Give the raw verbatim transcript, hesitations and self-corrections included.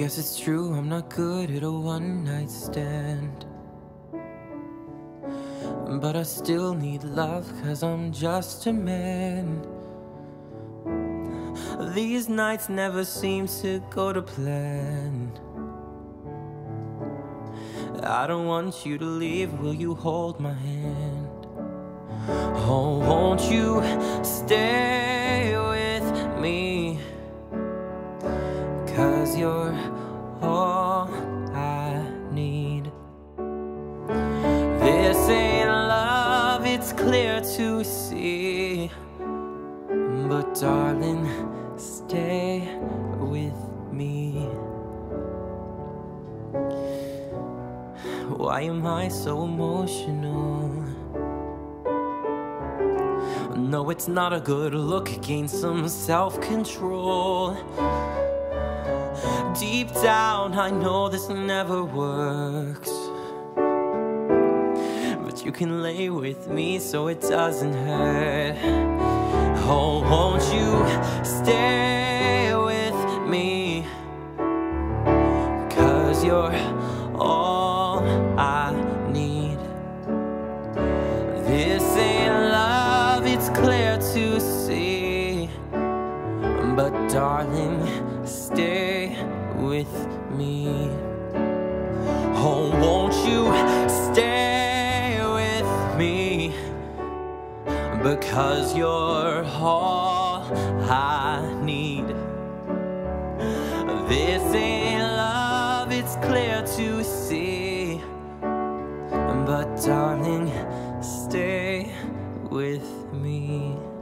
Guess it's true, I'm not good at a one-night stand, but I still need love, cause I'm just a man. These nights never seem to go to plan. I don't want you to leave, will you hold my hand? Oh, won't you stay with me? Cause you're all I need. This ain't love, it's clear to see, but darling, stay with me. Why am I so emotional? No, it's not a good look, gain some self-control. Deep down, I know this never works, but you can lay with me so it doesn't hurt. Oh, won't you stay with me? Cause you're all I need. This ain't love, it's clear to see, but darling, stay with me. Oh, won't you stay with me? Because you're all I need. This ain't love, it's clear to see, but darling, stay with me.